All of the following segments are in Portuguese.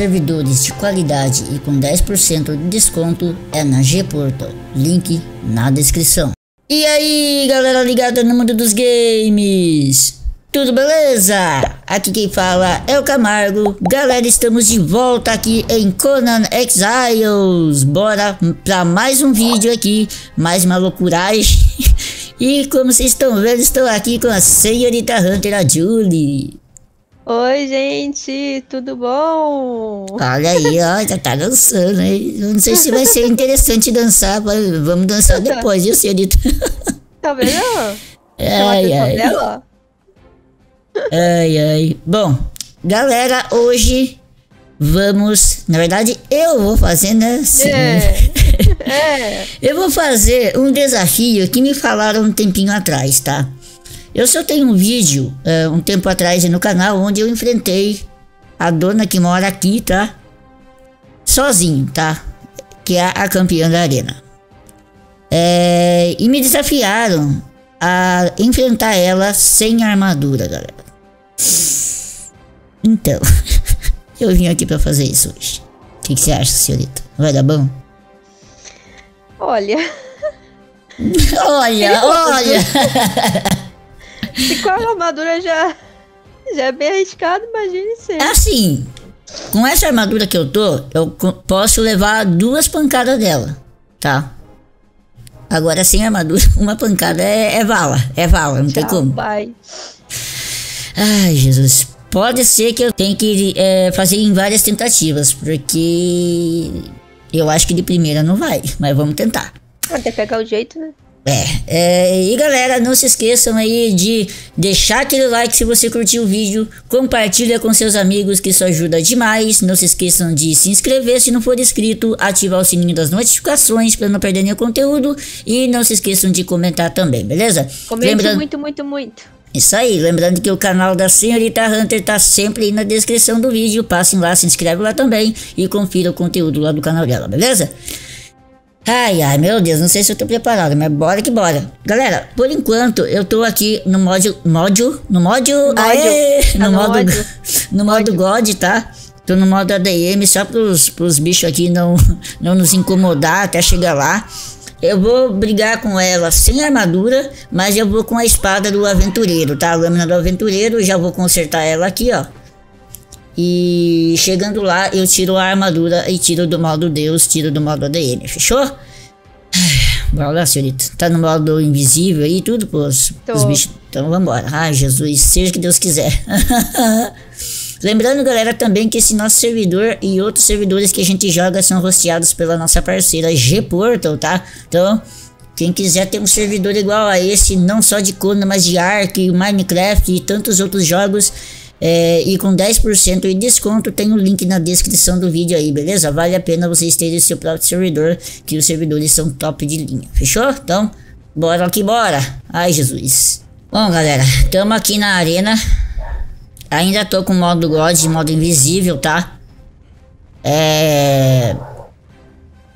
servidores de qualidade e com 10% de desconto é na G-Portal, link na descrição. E aí galera ligada no mundo dos games, tudo beleza? Aqui quem fala é o Camargo. Galera, estamos de volta aqui em Conan Exiles. Bora pra mais um vídeo aqui, mais uma loucuragem. E como vocês estão vendo, estou aqui com a senhorita Hunter, a Julie. Oi, gente, tudo bom? Olha aí, ó, já tá dançando, hein? Não sei se vai ser interessante dançar, vamos dançar depois, viu, senhorita? Tá vendo? Ai, ai. Dela? Ai, ai. Bom, galera, hoje vamos... Na verdade, eu vou fazer, né? Eu vou fazer um desafio que me falaram um tempinho atrás, tá? Eu só tenho um vídeo, um tempo atrás no canal, onde eu enfrentei a dona que mora aqui, tá? Sozinho, tá? Que é a campeã da arena. E me desafiaram a enfrentar ela sem armadura, galera. Então, eu vim aqui pra fazer isso hoje. O que você acha, senhorita? Vai dar bom? Olha... olha... Se com a armadura já é bem arriscado, imagine sem. É assim, com essa armadura que eu tô, eu posso levar duas pancadas dela, tá? Agora sem armadura, uma pancada é vala, não tem como. Pai. Ai, Jesus, pode ser que eu tenha que fazer em várias tentativas, porque eu acho que de primeira não vai, mas vamos tentar. Até pegar o jeito, né? E galera, não se esqueçam aí de deixar aquele like se você curtiu o vídeo, compartilha com seus amigos que isso ajuda demais, não se esqueçam de se inscrever se não for inscrito, ativar o sininho das notificações para não perder nenhum conteúdo e não se esqueçam de comentar também, beleza? Comente muito. Isso aí, lembrando que o canal da senhorita Hunter tá sempre aí na descrição do vídeo, passem lá, se inscreve lá também e confira o conteúdo lá do canal dela, beleza? Ai, ai, meu Deus, não sei se eu tô preparado, mas bora que bora. Galera, por enquanto, eu tô aqui no modo God, tá? Tô no modo ADM, só pros bichos aqui não nos incomodar até chegar lá. Eu vou brigar com ela sem armadura, mas eu vou com a espada do aventureiro, tá? A lâmina do aventureiro, já vou consertar ela aqui, ó. E chegando lá, eu tiro a armadura e tiro do modo Deus, tiro do modo ADM, fechou? Bora lá, senhorita. Tá no modo invisível aí, tudo, pô, os bichos. Então vambora. Ai, Jesus, seja o que Deus quiser. Lembrando, galera, também que esse nosso servidor e outros servidores que a gente joga são hosteados pela nossa parceira G-Portal, tá? Então, quem quiser ter um servidor igual a esse, não só de Kona, mas de Ark, Minecraft e tantos outros jogos... e com 10% de desconto tem o link na descrição do vídeo aí, beleza? Vale a pena vocês terem o seu próprio servidor, que os servidores são top de linha, fechou? Então, bora que bora! Ai, Jesus! Bom, galera, estamos aqui na arena. Ainda tô com modo God, modo invisível, tá?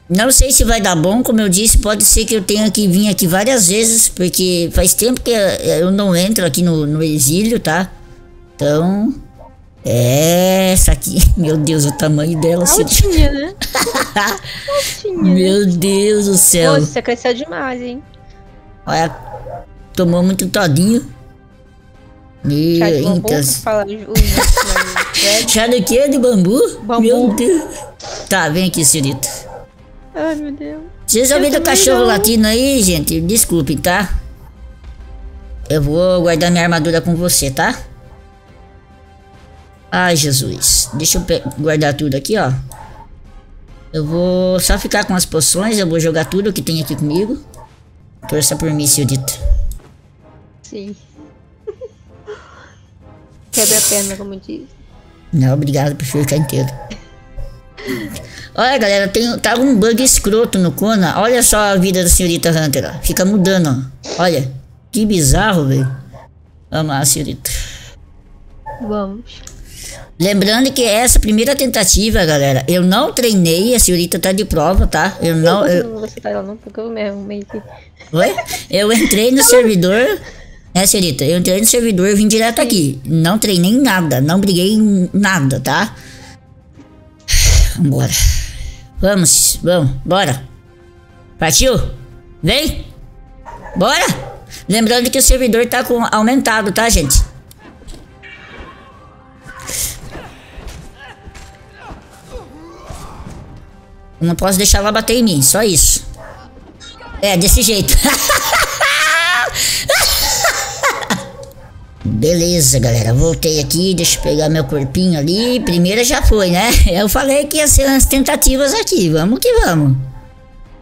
Não sei se vai dar bom, como eu disse, pode ser que eu tenha que vir aqui várias vezes, porque faz tempo que eu não entro aqui no exílio, tá? Então, essa aqui, meu Deus, o tamanho dela. Altinha, né? Altinha. Meu Deus do céu. Nossa, cresceu demais, hein? Olha, tomou muito todinho. Chá de bambu, chá do que? De bambu? Bambu? Meu Deus. Tá, vem aqui, senhorita. Ai, meu Deus. Vocês ouviram o cachorro latino aí, gente? Desculpem, tá? Eu vou guardar minha armadura com você, tá? Ai, Jesus, deixa eu guardar tudo aqui, ó. Eu vou só ficar com as poções, eu vou jogar tudo que tem aqui comigo. Torça por mim, senhorita. Sim. Quebra a perna, como diz. Não, obrigado por ficar inteiro. Olha, galera, tá um bug escroto no Kona. Olha só a vida da senhorita Hunter, ó. Fica mudando, ó. Olha, que bizarro, velho. Vamos lá, senhorita. Vamos. Lembrando que essa primeira tentativa, galera, eu não treinei, a senhorita tá de prova, tá? Eu não... Eu entrei no servidor, né, senhorita? Eu entrei no servidor e vim direto aqui. Não treinei nada, não briguei em nada, tá? Vambora. Vamos, vamos, bora. Partiu? Vem. Bora. Lembrando que o servidor tá com aumentado, tá, gente? Eu não posso deixar ela bater em mim, só isso. É, desse jeito. Beleza, galera, voltei aqui, deixa eu pegar meu corpinho ali. Primeira já foi, né? Eu falei que ia ser umas tentativas aqui, vamos que vamos.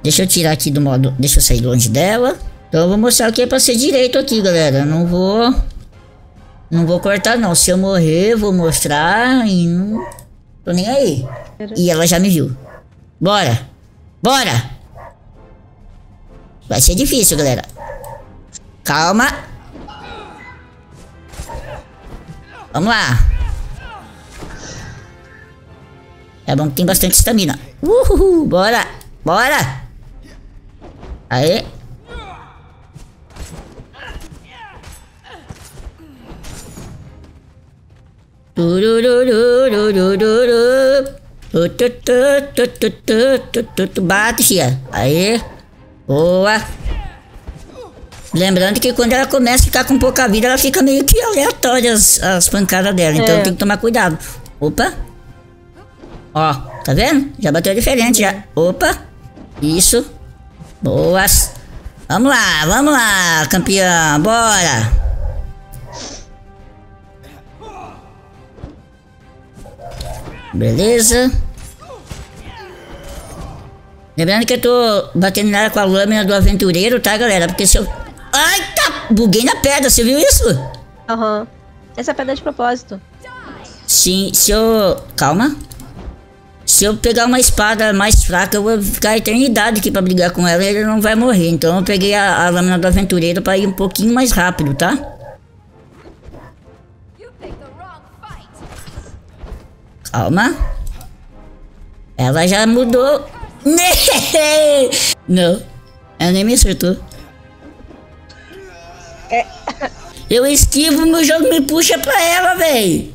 Deixa eu tirar aqui do modo, deixa eu sair longe dela. Então eu vou mostrar o que é pra ser direito aqui, galera. Não vou cortar não, se eu morrer, vou mostrar e não... Tô nem aí. E ela já me viu. Bora, bora. Vai ser difícil, galera. Calma. Vamos lá. É bom que tem bastante estamina. Uhul, bora, bora. Aê. Bate, tia. Aê. Boa. Lembrando que quando ela começa a ficar com pouca vida, ela fica meio que aleatória as pancadas dela. Então tem que tomar cuidado. Opa. Ó, tá vendo? Já bateu diferente, já. Opa. Isso. Boas. Vamos lá, campeã. Bora. Beleza. Lembrando que eu tô batendo nela com a lâmina do aventureiro, tá, galera? Porque se eu... Ai, tá! Buguei na pedra, você viu isso? Aham. Uhum. Essa pedra é de propósito. Sim, se eu... Calma. Se eu pegar uma espada mais fraca, eu vou ficar a eternidade aqui pra brigar com ela e ele não vai morrer. Então eu peguei a lâmina do aventureiro pra ir um pouquinho mais rápido, tá? Calma. Ela já mudou. Não, ela nem me acertou. Eu esquivo, meu jogo me puxa pra ela, véi.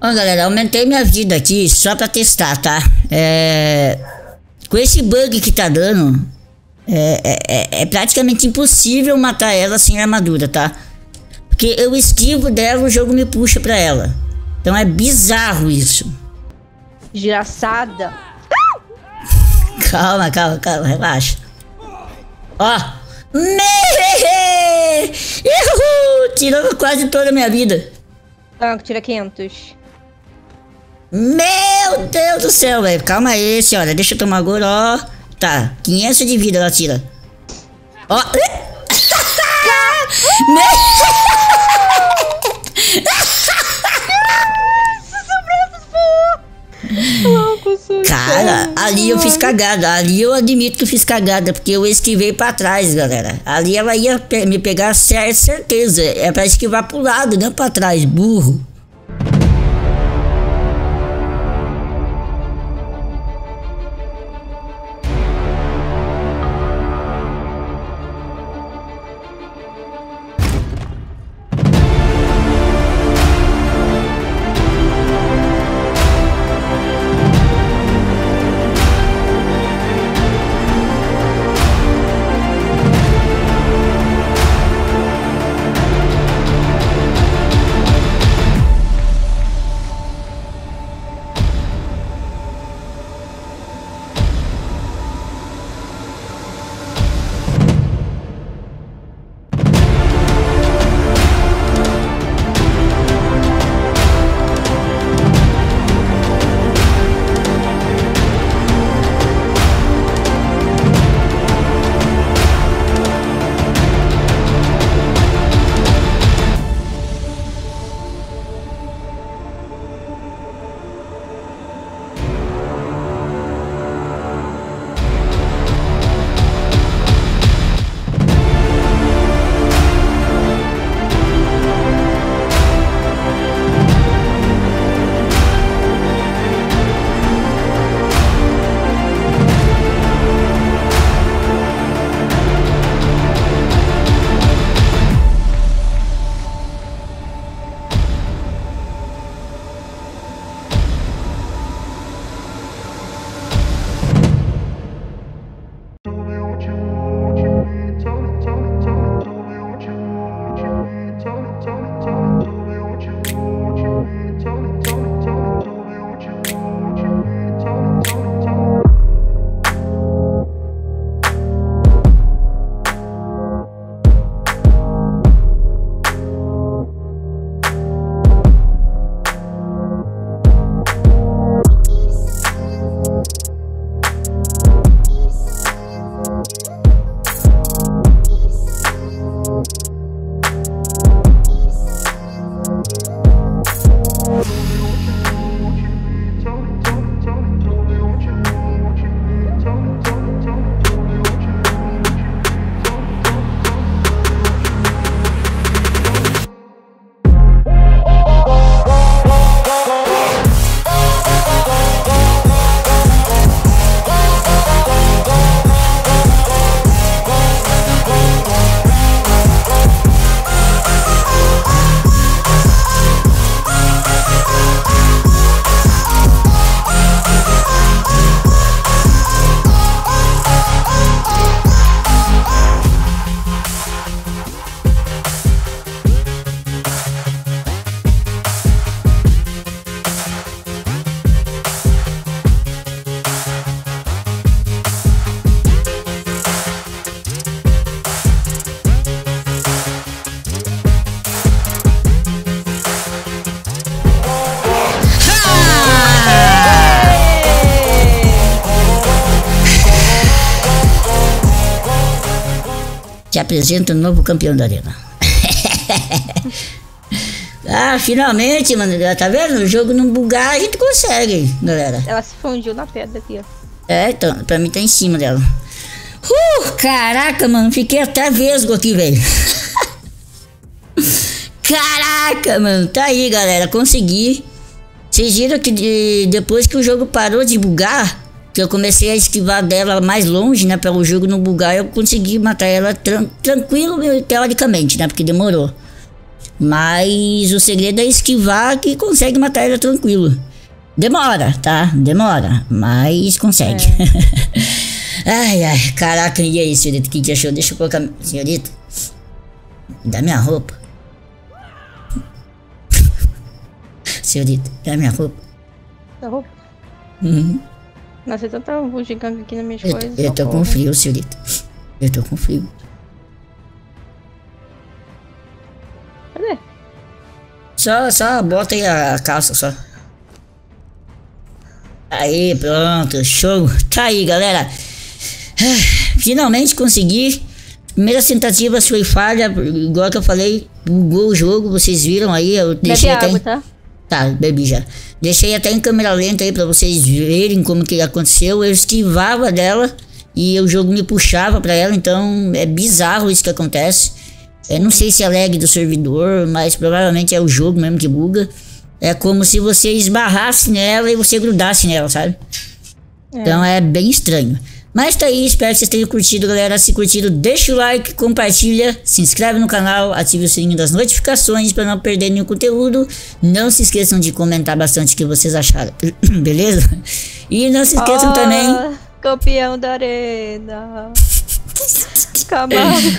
Ó, galera, aumentei minha vida aqui só pra testar, tá? Com esse bug que tá dando, é praticamente impossível matar ela sem armadura, tá? Porque eu esquivo dela, o jogo me puxa pra ela. Então é bizarro isso. Desgraçada. Calma, calma, calma. Relaxa. Ó. Tirou quase toda a minha vida. Ah, tira 500. Meu Deus do céu, velho. Calma aí, senhora. Deixa eu tomar goró. Tá. 500 de vida ela tira. Ó. Cara, ali eu fiz cagada. Ali eu admito que eu fiz cagada, porque eu esquivei pra trás, galera. Ali ela ia me pegar, certeza. É pra esquivar pro lado, não pra trás, burro. Te apresento o novo campeão da arena. Ah, finalmente, mano. Tá vendo? O jogo não bugar, a gente consegue, galera. Ela se fundiu na pedra aqui, ó. É, então, pra mim tá em cima dela. Caraca, mano. Fiquei até vesgo aqui, velho. Caraca, mano. Tá aí, galera. Consegui. Vocês viram que depois que o jogo parou de bugar, que eu comecei a esquivar dela mais longe, né? Pra o jogo não bugar, eu consegui matar ela tranquilo, teoricamente, né? Porque demorou. Mas o segredo é esquivar que consegue matar ela tranquilo. Demora, tá? Demora, mas consegue. É. Ai, ai, caraca, e aí, senhorita? O que achou? Deixa eu colocar... Senhorita, dá minha roupa. Senhorita, dá minha roupa. Tá roupa? Uhum. Nossa, então tá bugigando aqui nas minhas coisas. Eu tô com frio, senhorita. Eu tô com frio. Cadê? Só bota aí a calça, só. Aí, pronto, show. Tá aí, galera. Finalmente consegui. Primeira tentativa foi falha, igual que eu falei, bugou o jogo, vocês viram aí, eu deixei até... Bebe água, tá? Tá, bebi já. Deixei até em câmera lenta aí pra vocês verem como que aconteceu. Eu esquivava dela e o jogo me puxava pra ela, então é bizarro isso que acontece. Eu não sei se é lag do servidor, mas provavelmente é o jogo mesmo que buga. É como se você esbarrasse nela e você grudasse nela, sabe? É. Então é bem estranho. Mas tá aí, espero que vocês tenham curtido, galera. Se curtiram, deixa o like, compartilha, se inscreve no canal, ative o sininho das notificações para não perder nenhum conteúdo. Não se esqueçam de comentar bastante o que vocês acharam, beleza? E não se esqueçam também... Campeão da arena...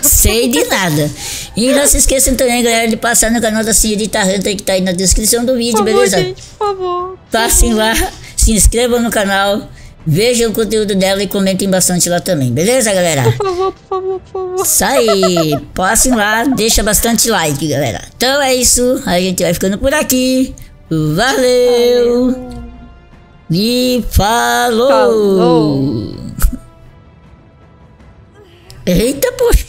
Sei de nada. E não se esqueçam também, galera, de passar no canal da senhorita Hunter, que tá aí na descrição do vídeo, por favor, beleza? Gente, por favor. Passem lá, se inscrevam no canal, vejam o conteúdo dela e comentem bastante lá também, beleza, galera? Por favor, por favor, por favor. Isso aí, passem lá, deixa bastante like, galera. Então é isso, a gente vai ficando por aqui. Valeu. E falou. Eita, poxa.